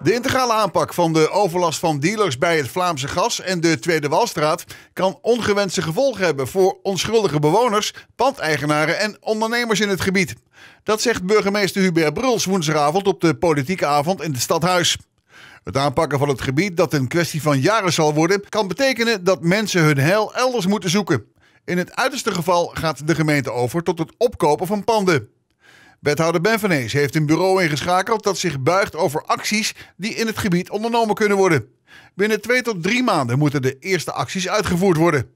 De integrale aanpak van de overlast van dealers bij het Vlaamse Gas en de Tweede Walstraat kan ongewenste gevolgen hebben voor onschuldige bewoners, pandeigenaren en ondernemers in het gebied. Dat zegt burgemeester Hubert Bruls woensdagavond op de politieke avond in het stadhuis. Het aanpakken van het gebied, dat een kwestie van jaren zal worden, kan betekenen dat mensen hun heil elders moeten zoeken. In het uiterste geval gaat de gemeente over tot het opkopen van panden. Wethouder Ben van Hees heeft een bureau ingeschakeld dat zich buigt over acties die in het gebied ondernomen kunnen worden. Binnen 2 tot 3 maanden moeten de eerste acties uitgevoerd worden.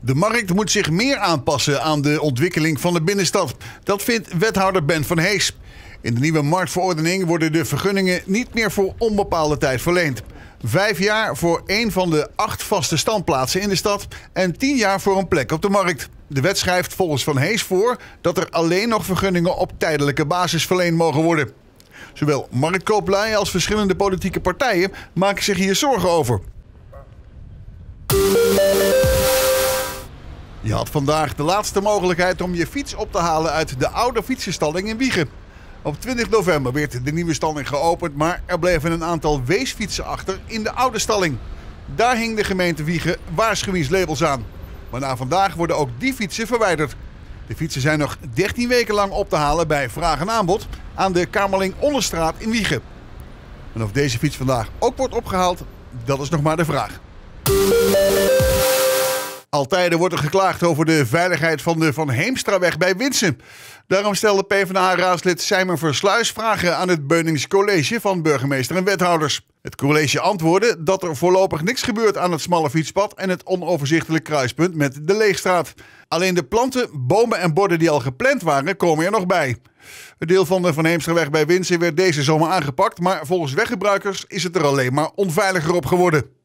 De markt moet zich meer aanpassen aan de ontwikkeling van de binnenstad. Dat vindt wethouder Ben van Hees. In de nieuwe marktverordening worden de vergunningen niet meer voor onbepaalde tijd verleend. 5 jaar voor één van de 8 vaste standplaatsen in de stad en 10 jaar voor een plek op de markt. De wet schrijft volgens Van Hees voor dat er alleen nog vergunningen op tijdelijke basis verleend mogen worden. Zowel marktkooplui als verschillende politieke partijen maken zich hier zorgen over. Je had vandaag de laatste mogelijkheid om je fiets op te halen uit de oude fietsenstalling in Wijchen. Op 20 november werd de nieuwe stalling geopend, maar er bleven een aantal weesfietsen achter in de oude stalling. Daar hing de gemeente Wijchen waarschuwingslabels aan. Maar na vandaag worden ook die fietsen verwijderd. De fietsen zijn nog 13 weken lang op te halen bij vraag en aanbod aan de Kamerling Onnesstraat in Wijchen. En of deze fiets vandaag ook wordt opgehaald, dat is nog maar de vraag. Al tijden wordt er geklaagd over de veiligheid van de Van Heemstraweg bij Winsen. Daarom stelde PvdA-raadslid Simon Versluis vragen aan het Beuningscollege van burgemeester en wethouders. Het college antwoordde dat er voorlopig niks gebeurt aan het smalle fietspad en het onoverzichtelijk kruispunt met de Leegstraat. Alleen de planten, bomen en borden die al gepland waren, komen er nog bij. Een deel van de Van Heemstraweg bij Winsen werd deze zomer aangepakt, maar volgens weggebruikers is het er alleen maar onveiliger op geworden.